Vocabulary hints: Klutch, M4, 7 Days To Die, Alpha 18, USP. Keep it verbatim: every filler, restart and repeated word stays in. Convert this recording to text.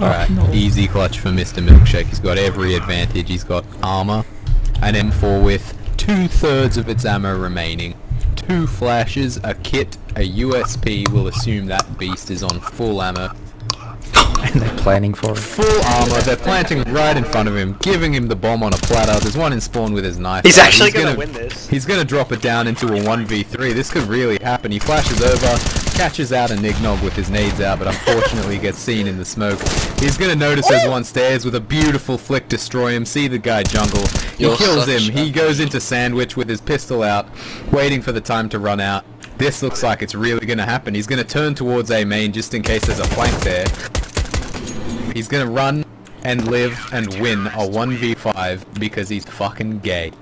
Alright, no. Easy clutch for Mister Milkshake. He's got every advantage. He's got armor, an M four with two-thirds of its ammo remaining, two flashes, a kit, a U S P. We'll assume that beast is on full ammo. And they're planning for it. Full armor, they're planting right in front of him, giving him the bomb on a platter. There's one in spawn with his knife. He's actually he's gonna, gonna win this. He's gonna drop it down into a one v three. This could really happen. He flashes over, catches out a Nignog with his nades out, but unfortunately gets seen in the smoke. He's gonna notice there's one stairs with a beautiful flick, destroy him, see the guy jungle. He You're kills him, he goes into sandwich with his pistol out, waiting for the time to run out. This looks like it's really gonna happen. He's gonna turn towards A main just in case there's a flank there. He's gonna run and live and win a one v five because he's fucking gay.